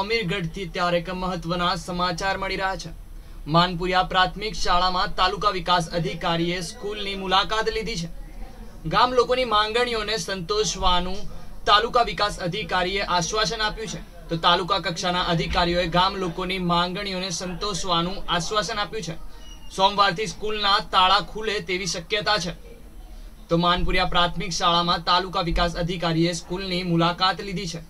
અમીરગઢથી ત્યારે કે મહત્વના સમાચાર મળી રહ્યા છે। માનપુરીયા પ્રાથમિક શાળામાં તાલુકા વિકાસ અધિકારીએ સ્કૂલની મુલાકાત લીધી છે। ગામ લોકોની માંગણીઓને સંતોષવાનું તાલુકા વિકાસ અધિકારીએ આશ્વાસન આપ્યું છે। તો તાલુકા કક્ષાના અધિકારીઓએ ગામ લોકોની માંગણીઓને સંતોષવાનું આશ્વાસન આપ્યું છે। સોમવારથી સ્કૂલના તાળા ખુલે તેવી શક્યતા છે। તો માનપુરીયા પ્રાથમિક શાળામાં તાલુકા વિકાસ અધિકારીએ સ્કૂલની મુલાકાત લીધી છે।